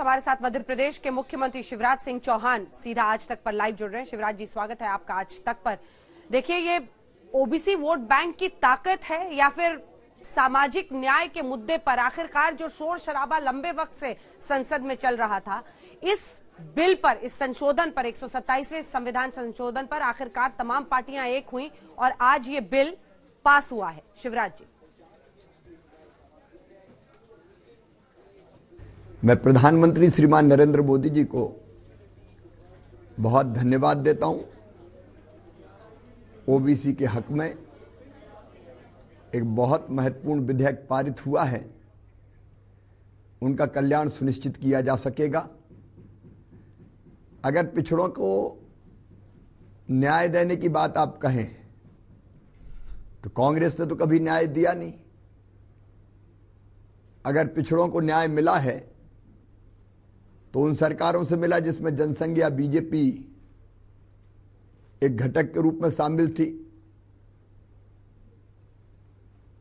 हमारे साथ मध्य प्रदेश के मुख्यमंत्री शिवराज सिंह चौहान सीधा आज तक पर लाइव जुड़ रहे हैं। शिवराज जी, स्वागत है आपका आज तक पर। देखिए, ये ओबीसी वोट बैंक की ताकत है या फिर सामाजिक न्याय के मुद्दे पर आखिरकार जो शोर शराबा लंबे वक्त से संसद में चल रहा था, इस बिल पर, इस संशोधन पर, 127वें संविधान संशोधन पर आखिरकार तमाम पार्टियां एक हुई और आज ये बिल पास हुआ है। शिवराज जी, मैं प्रधानमंत्री श्रीमान नरेंद्र मोदी जी को बहुत धन्यवाद देता हूं। ओबीसी के हक में एक बहुत महत्वपूर्ण विधेयक पारित हुआ है, उनका कल्याण सुनिश्चित किया जा सकेगा। अगर पिछड़ों को न्याय देने की बात आप कहें तो कांग्रेस ने तो कभी न्याय दिया नहीं। अगर पिछड़ों को न्याय मिला है तो उन सरकारों से मिला जिसमें जनसंघ या बीजेपी एक घटक के रूप में शामिल थी।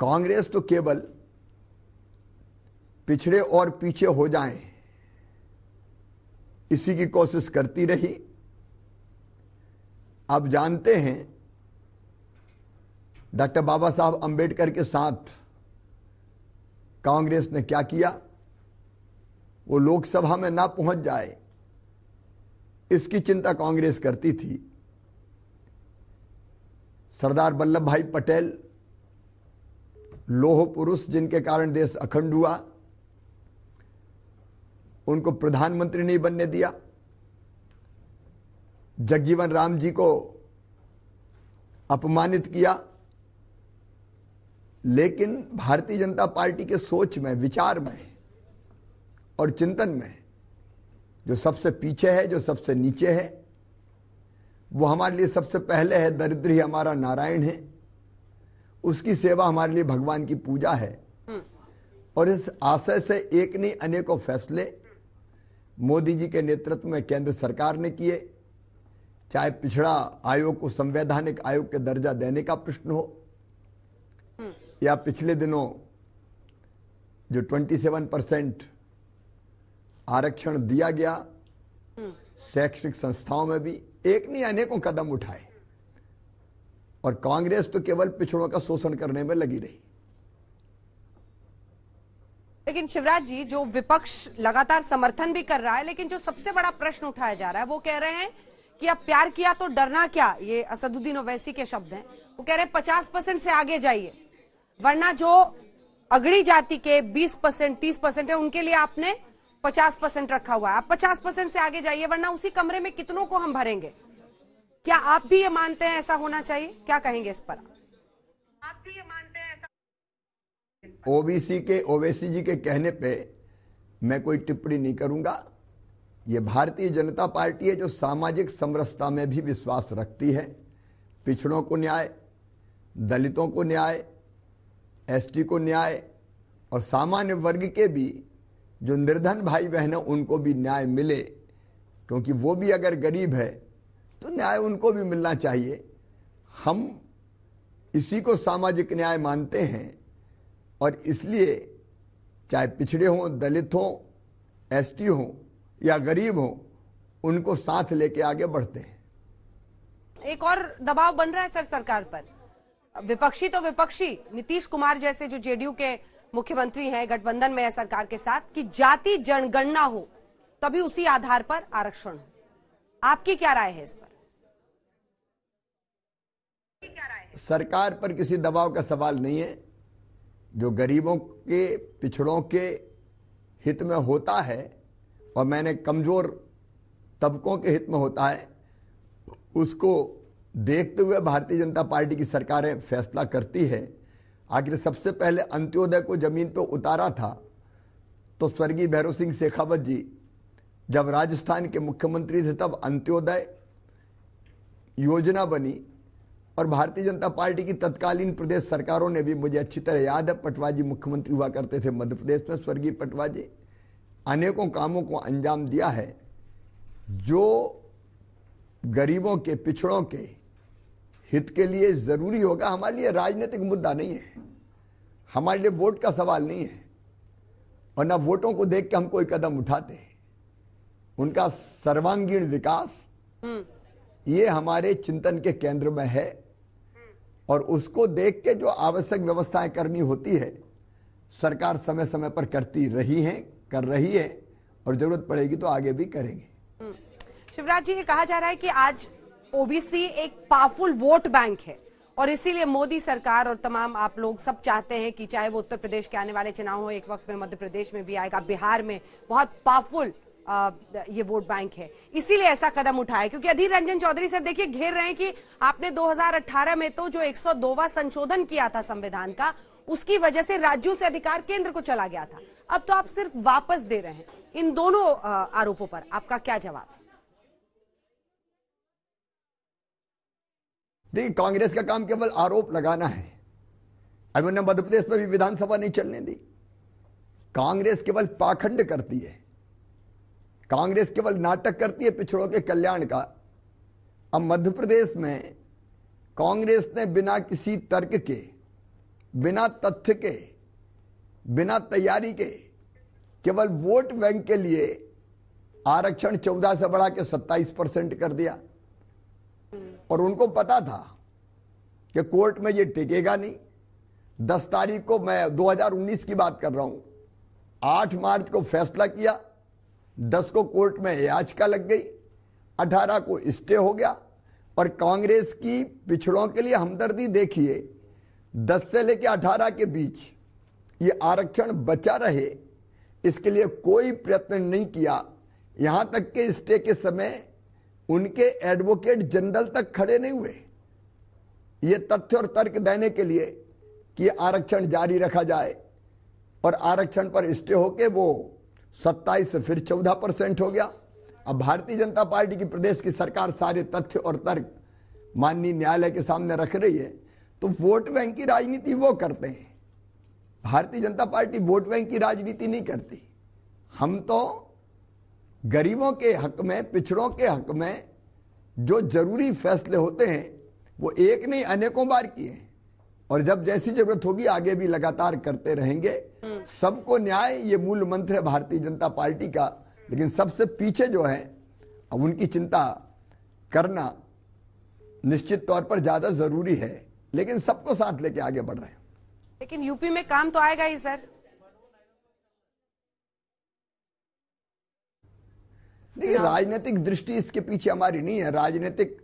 कांग्रेस तो केवल पिछड़े और पीछे हो जाएं, इसी की कोशिश करती रही। आप जानते हैं, डॉक्टर बाबा साहब अंबेडकर के साथ कांग्रेस ने क्या किया, वो लोकसभा में ना पहुंच जाए इसकी चिंता कांग्रेस करती थी। सरदार वल्लभ भाई पटेल, लौह पुरुष जिनके कारण देश अखंड हुआ, उनको प्रधानमंत्री नहीं बनने दिया। जगजीवन राम जी को अपमानित किया। लेकिन भारतीय जनता पार्टी के सोच में, विचार में और चिंतन में जो सबसे पीछे है, जो सबसे नीचे है, वो हमारे लिए सबसे पहले है। दरिद्र ही हमारा नारायण है, उसकी सेवा हमारे लिए भगवान की पूजा है। और इस आशय से एक नहीं अनेकों फैसले मोदी जी के नेतृत्व में केंद्र सरकार ने किए, चाहे पिछड़ा आयोग को संवैधानिक आयोग के दर्जा देने का प्रश्न हो या पिछले दिनों जो 27% आरक्षण दिया गया शैक्षणिक संस्थाओं में भी, एक नहीं अनेकों कदम उठाए। और कांग्रेस तो केवल पिछड़ों का शोषण करने में लगी रही। लेकिन शिवराज जी, जो विपक्ष लगातार समर्थन भी कर रहा है, लेकिन जो सबसे बड़ा प्रश्न उठाया जा रहा है, वो कह रहे हैं कि अब प्यार किया तो डरना क्या, ये असदुद्दीन ओवैसी के शब्द हैं। वो कह रहे हैं 50% से आगे जाइए, वरना जो अगड़ी जाति के 20%, 30% है, उनके लिए आपने 50% रखा हुआ है। आप 50% से आगे जाइए, वरना उसी कमरे में कितनों को हम भरेंगे। क्या आप भी ये मानते हैं ऐसा होना चाहिए? क्या कहेंगे इस पर आप? भी ये मानते हैं? ओबीसी के, ओवैसी जी के कहने पे मैं कोई टिप्पणी नहीं करूंगा। ये भारतीय जनता पार्टी है जो सामाजिक समरसता में भी विश्वास रखती है। पिछड़ों को न्याय, दलितों को न्याय, एसटी को न्याय और सामान्य वर्ग के भी जो निर्धन भाई बहन है उनको भी न्याय मिले, क्योंकि वो भी अगर गरीब है तो न्याय उनको भी मिलना चाहिए। हम इसी को सामाजिक न्याय मानते हैं और इसलिए चाहे पिछड़े हों, दलित हों, एसटी हों या गरीब हों, उनको साथ लेके आगे बढ़ते हैं। एक और दबाव बन रहा है सर सरकार पर, विपक्षी तो विपक्षी, नीतीश कुमार जैसे जो जेडीयू के मुख्यमंत्री हैं, गठबंधन में है सरकार के साथ, कि जाति जनगणना हो तभी उसी आधार पर आरक्षण हो। आपकी क्या राय है इस पर? सरकार पर किसी दबाव का सवाल नहीं है। जो गरीबों के, पिछड़ों के हित में होता है और मैंने कमजोर तबकों के हित में होता है, उसको देखते हुए भारतीय जनता पार्टी की सरकारें फैसला करती है। आखिर सबसे पहले अंत्योदय को जमीन पर उतारा था तो स्वर्गीय भैरव सिंह शेखावत जी जब राजस्थान के मुख्यमंत्री थे तब अंत्योदय योजना बनी और भारतीय जनता पार्टी की तत्कालीन प्रदेश सरकारों ने भी, मुझे अच्छी तरह याद है, पटवा जी मुख्यमंत्री हुआ करते थे मध्य प्रदेश में, स्वर्गीय पटवा जी, अनेकों कामों को अंजाम दिया है जो गरीबों के, पिछड़ों के हित के लिए ज़रूरी होगा। हमारे लिए राजनीतिक मुद्दा नहीं है, हमारे लिए वोट का सवाल नहीं है और ना वोटों को देख के हम कोई कदम उठाते हैं। उनका सर्वांगीण विकास, ये हमारे चिंतन के केंद्र में है। और उसको देख के जो आवश्यक व्यवस्थाएं करनी होती है सरकार समय समय पर करती रही है, कर रही है, और जरूरत पड़ेगी तो आगे भी करेंगे। शिवराज जी, ये कहा जा रहा है कि आज ओबीसी एक पावरफुल वोट बैंक है और इसीलिए मोदी सरकार और तमाम आप लोग सब चाहते हैं कि चाहे वो उत्तर प्रदेश के आने वाले चुनाव हो, एक वक्त में मध्य प्रदेश में भी आएगा, बिहार में बहुत पावरफुल ये वोट बैंक है, इसीलिए ऐसा कदम उठाया। क्योंकि अधीर रंजन चौधरी सर देखिए घेर रहे हैं कि आपने 2018 में तो जो 102वां संशोधन किया था संविधान का, उसकी वजह से राज्यों से अधिकार केंद्र को चला गया था, अब तो आप सिर्फ वापस दे रहे हैं। इन दोनों आरोपों पर आपका क्या जवाब है? देखिए, कांग्रेस का काम केवल आरोप लगाना है। अभी उन्होंने मध्य प्रदेश में भी विधानसभा नहीं चलने दी। कांग्रेस केवल पाखंड करती है, कांग्रेस केवल नाटक करती है पिछड़ों के कल्याण का। अब मध्य प्रदेश में कांग्रेस ने बिना किसी तर्क के, बिना तथ्य के, बिना तैयारी के केवल वोट बैंक के लिए आरक्षण 14 से बढ़ा के 27% कर दिया। और उनको पता था कि कोर्ट में ये टिकेगा नहीं। 10 तारीख को, मैं 2019 की बात कर रहा हूं, 8 मार्च को फैसला किया, 10 को कोर्ट में याचिका लग गई, 18 को स्टे हो गया। और कांग्रेस की पिछड़ों के लिए हमदर्दी देखिए, 10 से लेकर 18 के बीच ये आरक्षण बचा रहे इसके लिए कोई प्रयत्न नहीं किया। यहाँ तक के स्टे के समय उनके एडवोकेट जनरल तक खड़े नहीं हुए ये तथ्य और तर्क देने के लिए कि आरक्षण जारी रखा जाए। और आरक्षण पर स्टे होके वो 27 से फिर 14% हो गया। अब भारतीय जनता पार्टी की प्रदेश की सरकार सारे तथ्य और तर्क माननीय न्यायालय के सामने रख रही है। तो वोट बैंक की राजनीति वो करते हैं, Bharatiya Janata party vote bank की राजनीति नहीं करती। हम तो गरीबों के हक में, पिछड़ों के हक में जो जरूरी फैसले होते हैं वो एक नहीं अनेकों बार किए, और जब जैसी जरूरत होगी आगे भी लगातार करते रहेंगे। सबको न्याय, ये मूल मंत्र है भारतीय जनता पार्टी का। लेकिन सबसे पीछे जो है, अब उनकी चिंता करना निश्चित तौर पर ज्यादा जरूरी है, लेकिन सबको साथ लेके आगे बढ़ रहे हैं। लेकिन यूपी में काम तो आएगा ही सर। देखिए, राजनीतिक दृष्टि इसके पीछे हमारी नहीं है। राजनीतिक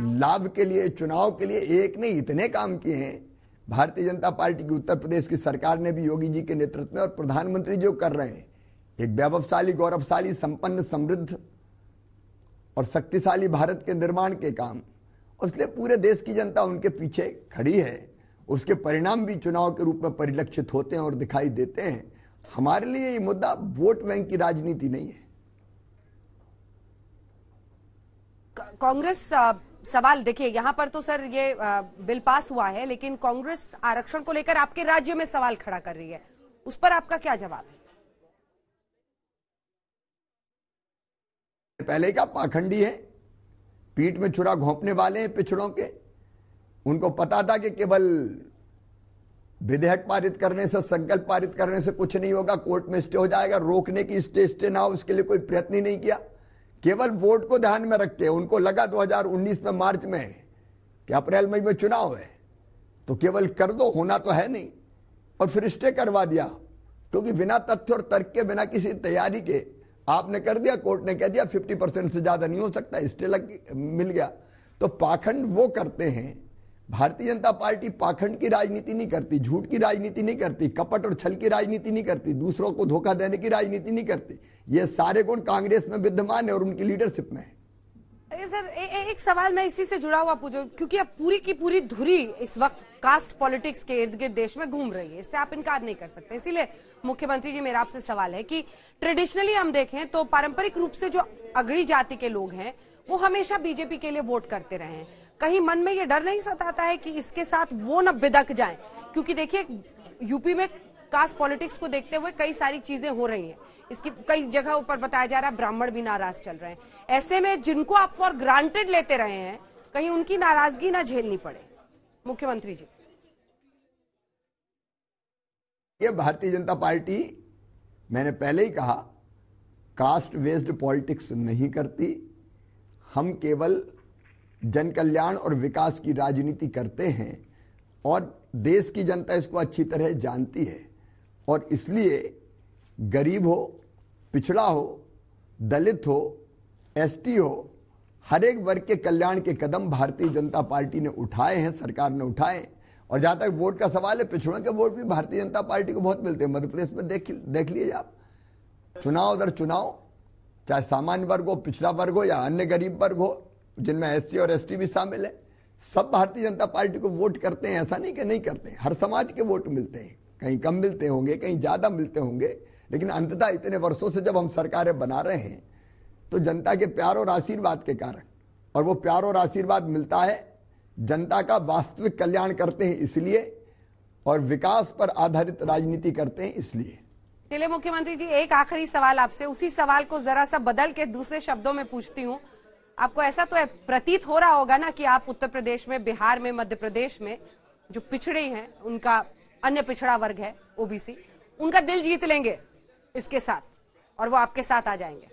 लाभ के लिए, चुनाव के लिए एक नहीं इतने काम किए हैं। भारतीय जनता पार्टी की उत्तर प्रदेश की सरकार ने भी, योगी जी के नेतृत्व में, और प्रधानमंत्री जो कर रहे हैं, एक वैभवशाली, गौरवशाली, संपन्न, समृद्ध और शक्तिशाली भारत के निर्माण के काम, इसलिए पूरे देश की जनता उनके पीछे खड़ी है। उसके परिणाम भी चुनाव के रूप में परिलक्षित होते हैं और दिखाई देते हैं। हमारे लिए ये मुद्दा वोट बैंक की राजनीति नहीं है। कांग्रेस सवाल देखिए, यहाँ पर तो सर ये बिल पास हुआ है, लेकिन कांग्रेस आरक्षण को लेकर आपके राज्य में सवाल खड़ा कर रही है, उस पर आपका क्या जवाब है? पहले का पाखंडी है, पीठ में छुरा घोंपने वाले हैं पिछड़ों के। उनको पता था कि केवल विधेयक पारित करने से, संकल्प पारित करने से कुछ नहीं होगा, कोर्ट में स्टे हो जाएगा। रोकने की स्टे ना हो इसके लिए कोई प्रयत्न ही नहीं किया। केवल वोट को ध्यान में रख के उनको लगा 2019 में मार्च में कि अप्रैल मई में चुनाव है तो केवल कर दो, होना तो है नहीं, और फिर स्टे करवा दिया। क्योंकि बिना तथ्य और तर्क के, बिना किसी तैयारी के आपने कर दिया। कोर्ट ने कह दिया 50% से ज्यादा नहीं हो सकता, स्टे मिल गया। तो पाखंड वो करते हैं। भारतीय जनता पार्टी पाखंड की राजनीति नहीं करती, झूठ की राजनीति नहीं करती, कपट और छल की राजनीति नहीं करती, दूसरों को धोखा देने की राजनीति नहीं करती। ये सारे गुण कांग्रेस में विद्यमान है और उनकी लीडरशिप में है। सर एक सवाल मैं इसी से जुड़ा हुआ पूछूं, क्योंकि अब पूरी की पूरी धुरी इस वक्त कास्ट पॉलिटिक्स के इर्द गिर्द देश में घूम रही है, इससे आप इनकार नहीं कर सकते। इसीलिए मुख्यमंत्री जी, मेरा आपसे सवाल है कि ट्रेडिशनली हम देखें तो पारंपरिक रूप से जो अगड़ी जाति के लोग हैं वो हमेशा बीजेपी के लिए वोट करते रहे हैं। कहीं मन में ये डर नहीं सताता है कि इसके साथ वो न बिदक जाएं? क्योंकि देखिए, यूपी में कास्ट पॉलिटिक्स को देखते हुए कई सारी चीजें हो रही हैं। इसकी कई जगह ऊपर बताया जा रहा है, ब्राह्मण भी नाराज चल रहे हैं। ऐसे में जिनको आप फॉर ग्रांटेड लेते रहे हैं, कहीं उनकी नाराजगी ना झेलनी पड़े। मुख्यमंत्री जी, ये भारतीय जनता पार्टी, मैंने पहले ही कहा कास्ट बेस्ड पॉलिटिक्स नहीं करती। हम केवल जन कल्याण और विकास की राजनीति करते हैं और देश की जनता इसको अच्छी तरह जानती है, और इसलिए गरीब हो, पिछड़ा हो, दलित हो, एसटी हो, हर एक वर्ग के कल्याण के कदम भारतीय जनता पार्टी ने उठाए हैं, सरकार ने उठाए। और जहाँ तक वोट का सवाल है, पिछड़ों के वोट भी भारतीय जनता पार्टी को बहुत मिलते हैं। मध्य प्रदेश में देख लीजिए आप, चुनाव दर चुनाव, चाहे सामान्य वर्ग हो, पिछड़ा वर्ग हो या अन्य गरीब वर्ग हो जिनमें एससी और एसटी भी शामिल है, सब भारतीय जनता पार्टी को वोट करते हैं। ऐसा नहीं कि नहीं करते हैं, हर समाज के वोट मिलते हैं, कहीं कम मिलते होंगे, कहीं ज़्यादा मिलते होंगे, लेकिन अंततः इतने वर्षों से जब हम सरकारें बना रहे हैं तो जनता के प्यार और आशीर्वाद के कारण, और वो प्यार और आशीर्वाद मिलता है, जनता का वास्तविक कल्याण करते हैं इसलिए, और विकास पर आधारित राजनीति करते हैं इसलिए। चलिए मुख्यमंत्री जी, एक आखिरी सवाल आपसे, उसी सवाल को जरा सा बदल के दूसरे शब्दों में पूछती हूँ। आपको ऐसा तो प्रतीत हो रहा होगा ना कि आप उत्तर प्रदेश में, बिहार में, मध्य प्रदेश में जो पिछड़े हैं, उनका अन्य पिछड़ा वर्ग है ओबीसी, उनका दिल जीत लेंगे इसके साथ, और वो आपके साथ आ जाएंगे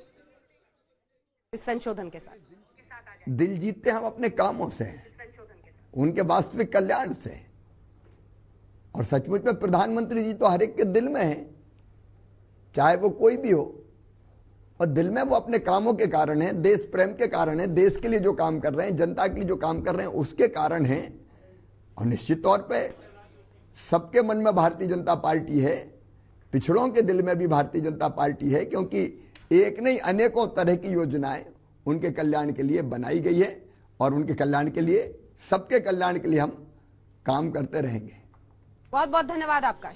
इस संशोधन के साथ। दिल जीतते हम अपने कामों से, उनके वास्तविक कल्याण से, और सचमुच में प्रधानमंत्री जी तो हर एक के दिल में है, चाहे वो कोई भी हो, और दिल में वो अपने कामों के कारण है, देश प्रेम के कारण है, देश के लिए जो काम कर रहे हैं, जनता के लिए जो काम कर रहे हैं उसके कारण है। और निश्चित तौर पे सबके मन में भारतीय जनता पार्टी है, पिछड़ों के दिल में भी भारतीय जनता पार्टी है, क्योंकि एक नहीं अनेकों तरह की योजनाएं उनके कल्याण के लिए बनाई गई है, और उनके कल्याण के लिए, सबके कल्याण के लिए हम काम करते रहेंगे। बहुत बहुत धन्यवाद आपका।